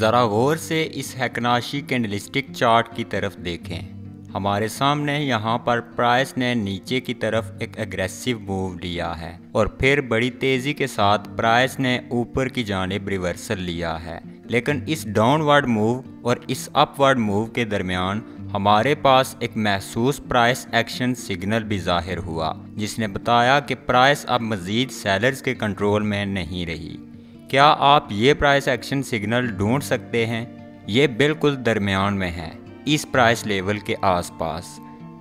ज़रा गौर से इस हैकनाशी कैंडलस्टिक चार्ट की तरफ देखें। हमारे सामने यहाँ पर प्राइस ने नीचे की तरफ एक एग्रेसिव मूव लिया है और फिर बड़ी तेज़ी के साथ प्राइस ने ऊपर की जानिब रिवर्सल लिया है, लेकिन इस डाउनवर्ड मूव और इस अपवर्ड मूव के दरमियान हमारे पास एक महसूस प्राइस एक्शन सिग्नल भी ज़ाहिर हुआ, जिसने बताया कि प्राइस अब मज़ीद सेलर्स के कंट्रोल में नहीं रही। क्या आप ये प्राइस एक्शन सिग्नल ढूंढ सकते हैं? ये बिल्कुल दरमियान में है, इस प्राइस लेवल के आसपास।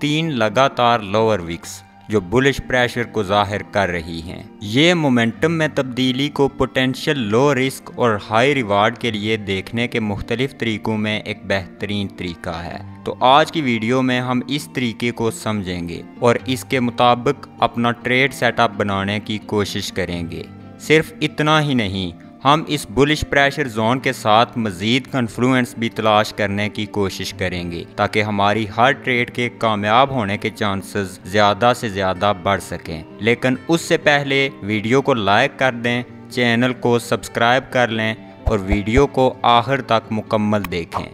3 लगातार लोअर विक्स जो बुलिश प्रेशर को ज़ाहिर कर रही हैं। ये मोमेंटम में तब्दीली को पोटेंशियल लो रिस्क और हाई रिवार्ड के लिए देखने के मुख्तलिफ तरीक़ों में एक बेहतरीन तरीका है। तो आज की वीडियो में हम इस तरीके को समझेंगे और इसके मुताबिक अपना ट्रेड सेटअप बनाने की कोशिश करेंगे। सिर्फ इतना ही नहीं, हम इस बुलिश प्रेशर जोन के साथ मज़ीद कन्फ्लुएंस भी तलाश करने की कोशिश करेंगे ताकि हमारी हर ट्रेड के कामयाब होने के चांसेस ज़्यादा से ज़्यादा बढ़ सकें। लेकिन उससे पहले वीडियो को लाइक कर दें, चैनल को सब्सक्राइब कर लें और वीडियो को आखिर तक मुकम्मल देखें।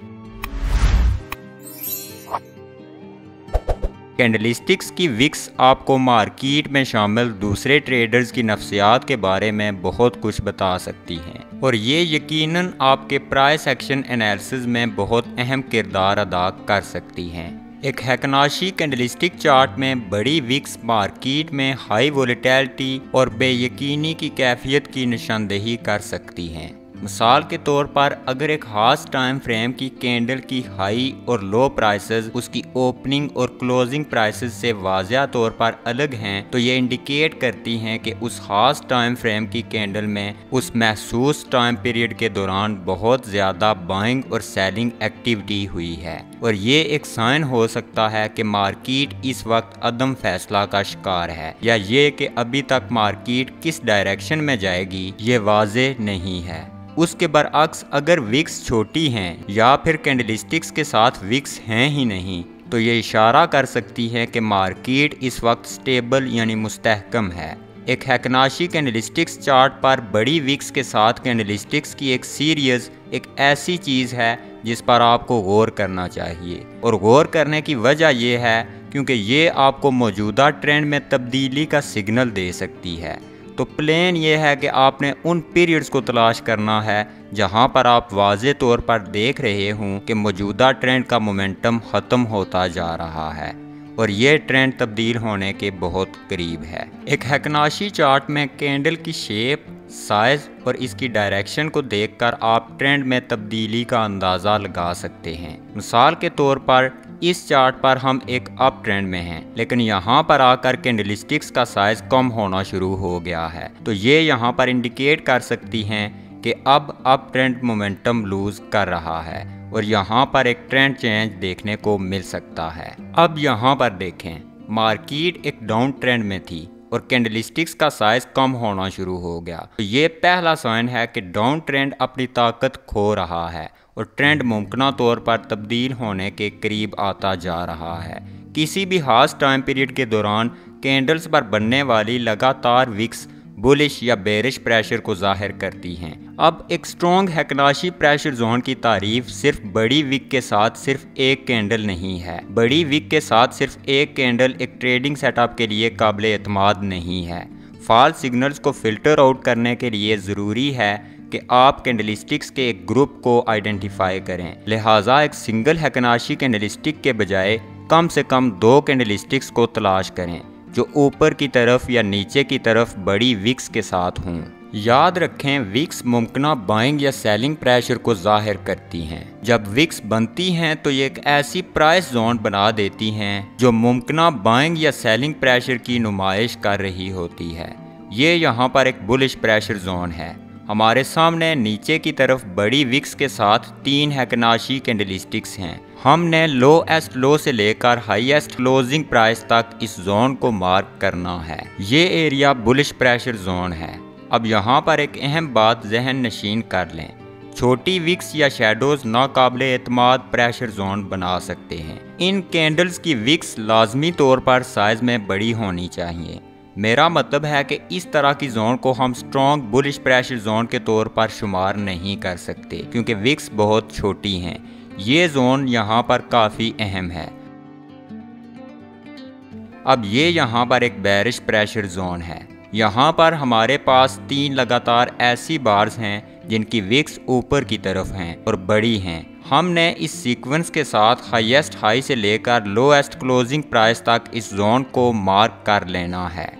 कैंडलस्टिक्स की विक्स आपको मार्केट में शामिल दूसरे ट्रेडर्स की नफ्सियात के बारे में बहुत कुछ बता सकती हैं और ये यकीनन आपके प्राइस एक्शन एनालिसिस में बहुत अहम किरदार अदा कर सकती हैं। एक हैकनाशी कैंडलस्टिक चार्ट में बड़ी विक्स मार्केट में हाई वोलेटिलिटी और बेयकीनी की कैफियत की निशानदेही कर सकती हैं। मिसाल के तौर पर अगर एक खास टाइम फ्रेम की कैंडल की हाई और लो प्राइसेस उसकी ओपनिंग और क्लोजिंग प्राइसेस से वाज़ेह तौर पर अलग हैं तो ये इंडिकेट करती हैं कि उस खास टाइम फ्रेम की कैंडल में उस महसूस टाइम पीरियड के दौरान बहुत ज़्यादा बाइंग और सेलिंग एक्टिविटी हुई है और ये एक साइन हो सकता है कि मार्केट इस वक्त अदम फैसला का शिकार है या ये कि अभी तक मार्केट किस डायरेक्शन में जाएगी ये वाज़ेह नहीं है। उसके बरअक्स अगर विक्स छोटी हैं या फिर कैंडलस्टिक्स के साथ विक्स हैं ही नहीं तो ये इशारा कर सकती है कि मार्केट इस वक्त स्टेबल यानी मुस्तहकम है। एक हैकनाशी कैंडलस्टिक्स चार्ट पर बड़ी विक्स के साथ कैंडलस्टिक्स की एक सीरीज़ एक ऐसी चीज़ है जिस पर आपको गौर करना चाहिए और गौर करने की वजह यह है क्योंकि ये आपको मौजूदा ट्रेंड में तब्दीली का सिग्नल दे सकती है। तो प्लान ये है कि आपने उन पीरियड्स को तलाश करना है जहां पर आप वाज़े तौर पर देख रहे हों कि मौजूदा ट्रेंड का मोमेंटम ख़त्म होता जा रहा है और ये ट्रेंड तब्दील होने के बहुत करीब है। एक हैकनाशी चार्ट में कैंडल की शेप, साइज़ और इसकी डायरेक्शन को देखकर आप ट्रेंड में तब्दीली का अंदाज़ा लगा सकते हैं। मिसाल के तौर पर इस चार्ट पर हम एक अप ट्रेंड में हैं, लेकिन यहाँ पर आकर कैंडलस्टिक्स का साइज कम होना शुरू हो गया है तो ये यहाँ पर इंडिकेट कर सकती हैं कि अब अप ट्रेंड मोमेंटम लूज कर रहा है और यहाँ पर एक ट्रेंड चेंज देखने को मिल सकता है। अब यहाँ पर देखें, मार्केट एक डाउन ट्रेंड में थी और कैंडलस्टिक्स का साइज कम होना शुरू हो गया तो ये पहला साइन है कि डाउन ट्रेंड अपनी ताकत खो रहा है और ट्रेंड मुमकिन तौर पर तब्दील होने के करीब आता जा रहा है। किसी भी खास टाइम पीरियड के दौरान कैंडल्स पर बनने वाली लगातार विक्स बुलिश या बेरिश प्रेशर को जाहिर करती हैं। अब एक स्ट्रॉन्ग हैकनाशी प्रेशर जोन की तारीफ सिर्फ बड़ी विक के साथ सिर्फ एक कैंडल नहीं है। बड़ी विक के साथ सिर्फ एक कैंडल एक ट्रेडिंग सेटअप के लिए काबिल एतमाद नहीं है। फॉल्स सिग्नल्स को फिल्टर आउट करने के लिए ज़रूरी है कि आप कैंडलस्टिक्स के एक ग्रुप को आइडेंटिफाई करें, लिहाजा एक सिंगल हैकनाशी कैंडलस्टिक के बजाय कम से कम 2 कैंडलस्टिक्स को तलाश करें जो ऊपर की तरफ या नीचे की तरफ बड़ी विक्स के साथ हों। याद रखें, विक्स मुमकिन बाइंग या सेलिंग प्रेशर को जाहिर करती हैं। जब विक्स बनती हैं तो ये एक ऐसी प्राइस जोन बना देती हैं जो मुमकिन बाइंग या सेलिंग प्रेशर की नुमाइश कर रही होती है। ये यहाँ पर एक बुलिश प्रेशर जोन है। हमारे सामने नीचे की तरफ बड़ी विक्स के साथ 3 हैकनाशी कैंडलस्टिक्स हैं। हमने लोएस्ट लो से लेकर हाईएस्ट क्लोजिंग प्राइस तक इस जोन को मार्क करना है। ये एरिया बुलिश प्रेशर जोन है। अब यहाँ पर एक अहम बात जहन नशीन कर लें, छोटी विक्स या शेडोज नाकाबिले एतमाद प्रेशर जोन बना सकते हैं। इन कैंडल्स की विक्स लाजमी तौर पर साइज में बड़ी होनी चाहिए। मेरा मतलब है कि इस तरह की जोन को हम स्ट्रॉन्ग बुलिश प्रेशर जोन के तौर पर शुमार नहीं कर सकते क्योंकि विक्स बहुत छोटी हैं। ये जोन यहाँ पर काफ़ी अहम है। अब ये यहाँ पर एक बेरिश प्रेशर जोन है। यहाँ पर हमारे पास 3 लगातार ऐसी बार्स हैं जिनकी विक्स ऊपर की तरफ हैं और बड़ी हैं। हमने इस सीक्वेंस के साथ हाईएस्ट हाई से लेकर लोएस्ट क्लोजिंग प्राइस तक इस जोन को मार्क कर लेना है।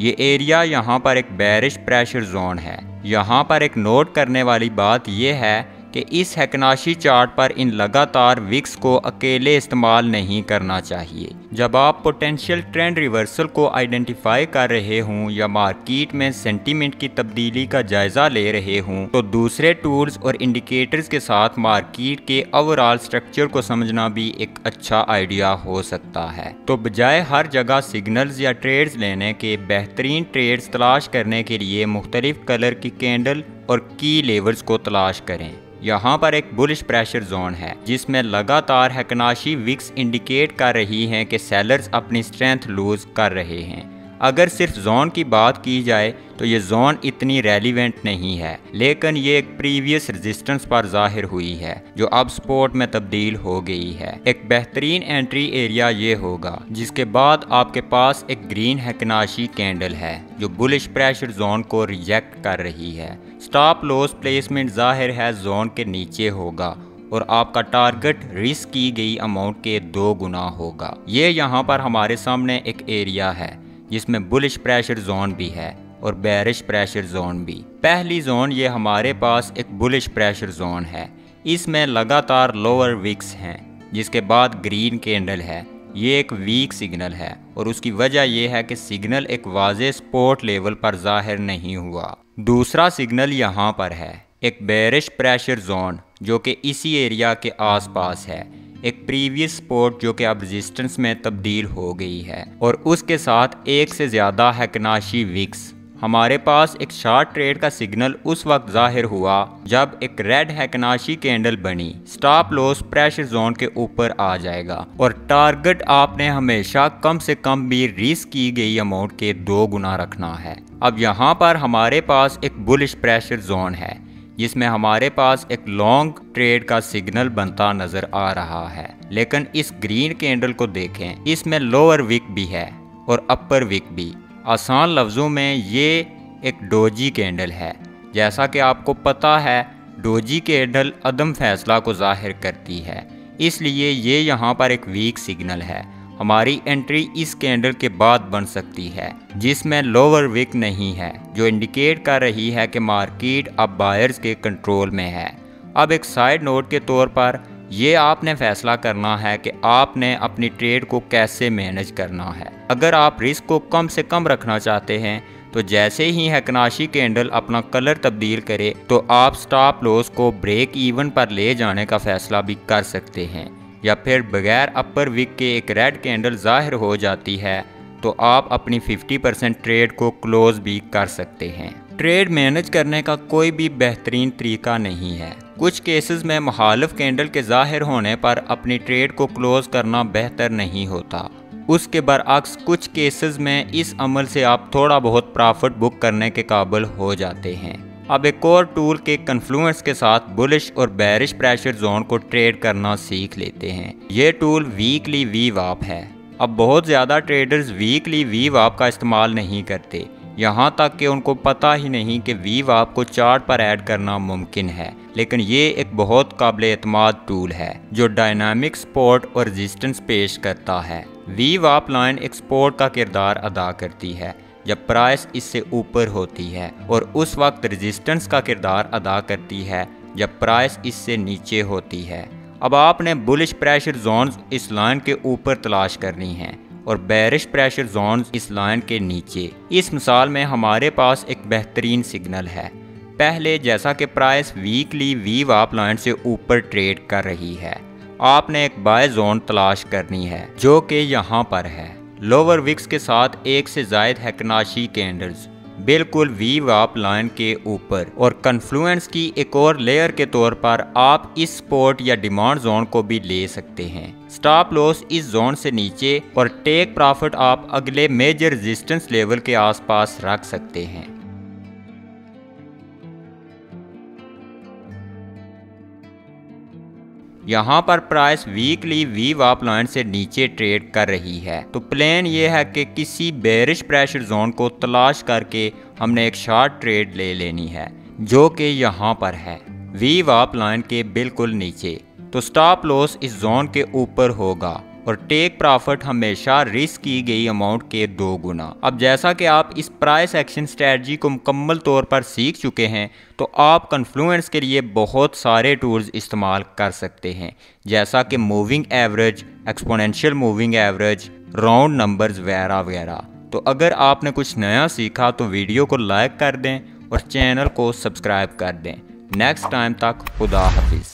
ये एरिया यहाँ पर एक बेरिश प्रेशर जोन है। यहाँ पर एक नोट करने वाली बात यह है कि इस हैकनाशी चार्ट पर इन लगातार विक्स को अकेले इस्तेमाल नहीं करना चाहिए। जब आप पोटेंशियल ट्रेंड रिवर्सल को आइडेंटिफाई कर रहे हों या मार्केट में सेंटीमेंट की तब्दीली का जायज़ा ले रहे हों तो दूसरे टूल्स और इंडिकेटर्स के साथ मार्केट के ओवरऑल स्ट्रक्चर को समझना भी एक अच्छा आइडिया हो सकता है। तो बजाय हर जगह सिग्नल्स या ट्रेड्स लेने के, बेहतरीन ट्रेड्स तलाश करने के लिए मुख्तलिफ कलर की कैंडल और की लेवल्स को तलाश करें। यहाँ पर एक बुलिश प्रेशर जोन है जिसमें लगातार हैकनाशी विक्स इंडिकेट कर रही हैं कि सेलर्स अपनी स्ट्रेंथ लूज कर रहे हैं। अगर सिर्फ जोन की बात की जाए तो ये जोन इतनी रेलिवेंट नहीं है, लेकिन ये एक प्रीवियस रेजिस्टेंस पर जाहिर हुई है जो अब सपोर्ट में तब्दील हो गई है। एक बेहतरीन एंट्री एरिया ये होगा जिसके बाद आपके पास एक ग्रीन हैकनाशी कैंडल है जो बुलिश प्रेशर जोन को रिजेक्ट कर रही है। स्टॉप लॉस प्लेसमेंट जाहिर है जोन के नीचे होगा और आपका टारगेट रिस्क की गई अमाउंट के 2 गुना होगा। ये यहाँ पर हमारे सामने एक एरिया है जिसमें बुलिश प्रेशर जोन भी है और बेरिश प्रेशर जोन भी। पहली जोन ये हमारे पास एक बुलिश प्रेशर जोन है। इसमें लगातार लोअर विक्स हैं जिसके बाद ग्रीन कैंडल है। ये एक वीक सिग्नल है और उसकी वजह यह है कि सिग्नल एक वाज़े सपोर्ट लेवल पर जाहिर नहीं हुआ। दूसरा सिग्नल यहाँ पर है एक बेरिश प्रेशर जोन जो कि इसी एरिया के आसपास है। एक प्रीवियस सपोर्ट जो कि अब रेजिस्टेंस में तब्दील हो गई है और उसके साथ एक से ज़्यादा हैकनाशी विक्स। हमारे पास एक शॉर्ट ट्रेड का सिग्नल उस वक्त जाहिर हुआ जब एक रेड हैकनाशी कैंडल बनी। स्टॉप लॉस प्रेशर जोन के ऊपर आ जाएगा और टारगेट आपने हमेशा कम से कम भी रिस्क की गई अमाउंट के 2 गुना रखना है। अब यहाँ पर हमारे पास एक बुलिश प्रेशर जोन है जिसमें हमारे पास एक लॉन्ग ट्रेड का सिग्नल बनता नजर आ रहा है, लेकिन इस ग्रीन कैंडल को देखें, इसमें लोअर विक भी है और अपर विक भी। आसान लफ्ज़ों में ये एक डोजी कैंडल है। जैसा कि आपको पता है डोजी कैंडल अदम फैसला को जाहिर करती है, इसलिए ये यहाँ पर एक वीक सिग्नल है। हमारी एंट्री इस कैंडल के बाद बन सकती है जिसमें लोअर विक नहीं है, जो इंडिकेट कर रही है कि मार्केट अब बायर्स के कंट्रोल में है। अब एक साइड नोट के तौर पर ये आपने फैसला करना है कि आपने अपनी ट्रेड को कैसे मैनेज करना है। अगर आप रिस्क को कम से कम रखना चाहते हैं तो जैसे ही हैकनाशी कैंडल अपना कलर तब्दील करे तो आप स्टॉप लॉस को ब्रेक इवन पर ले जाने का फैसला भी कर सकते हैं, या फिर बगैर अपर विक के एक रेड कैंडल जाहिर हो जाती है तो आप अपनी 50% ट्रेड को क्लोज भी कर सकते हैं। ट्रेड मैनेज करने का कोई भी बेहतरीन तरीका नहीं है। कुछ केसेस में मुखालिफ कैंडल के जाहिर होने पर अपनी ट्रेड को क्लोज करना बेहतर नहीं होता। उसके बरअक्स कुछ केसेस में इस अमल से आप थोड़ा बहुत प्रॉफिट बुक करने के काबिल हो जाते हैं। अब एक और टूल के कन्फ्लुएंस के साथ बुलिश और बेरिश प्रेशर जोन को ट्रेड करना सीख लेते हैं। ये टूल वीकली वीवाप है। अब बहुत ज़्यादा ट्रेडर्स वीकली वीवाप का इस्तेमाल नहीं करते, यहाँ तक कि उनको पता ही नहीं कि वीवाप को चार्ट पर ऐड करना मुमकिन है, लेकिन ये एक बहुत काबिल एतमाद टूल है जो डायनामिक सपोर्ट और रेजिस्टेंस पेश करता है। वीवाप लाइन एक सपोर्ट का किरदार अदा करती है जब प्राइस इससे ऊपर होती है और उस वक्त रेजिस्टेंस का किरदार अदा करती है जब प्राइस इससे नीचे होती है। अब आपने बुलिश प्रेशर जोन्स इस लाइन के ऊपर तलाश करनी है और बेरिश प्रेशर जोन्स इस लाइन के नीचे। इस मिसाल में हमारे पास एक बेहतरीन सिग्नल है। पहले जैसा कि प्राइस वीकली वीवाप लाइन से ऊपर ट्रेड कर रही है, आपने एक बाय जोन तलाश करनी है जो कि यहाँ पर है। लोअर विक्स के साथ एक से ज़ायद हैकनाशी कैंडल्स बिल्कुल वी वाप लाइन के ऊपर, और कन्फ्लुएंस की एक और लेयर के तौर पर आप इस सपोर्ट या डिमांड जोन को भी ले सकते हैं। स्टॉप लॉस इस जोन से नीचे और टेक प्रॉफिट आप अगले मेजर रेजिस्टेंस लेवल के आसपास रख सकते हैं। यहाँ पर प्राइस वीकली वी वाप लाइन से नीचे ट्रेड कर रही है, तो प्लान ये है कि किसी बेरिश प्रेशर जोन को तलाश करके हमने एक शॉर्ट ट्रेड ले लेनी है, जो कि यहाँ पर है वी वाप लाइन के बिल्कुल नीचे। तो स्टॉप लॉस इस जोन के ऊपर होगा और टेक प्रॉफिट हमेशा रिस्क की गई अमाउंट के 2 गुना। अब जैसा कि आप इस प्राइस एक्शन स्ट्रेटजी को मुकम्मल तौर पर सीख चुके हैं, तो आप कन्फ्लुएंस के लिए बहुत सारे टूल्स इस्तेमाल कर सकते हैं, जैसा कि moving average, exponential moving average, round numbers वगैरह वगैरह। तो अगर आपने कुछ नया सीखा तो वीडियो को लाइक कर दें और चैनल को सब्सक्राइब कर दें। नेक्स्ट टाइम तक खुदा हाफिज़।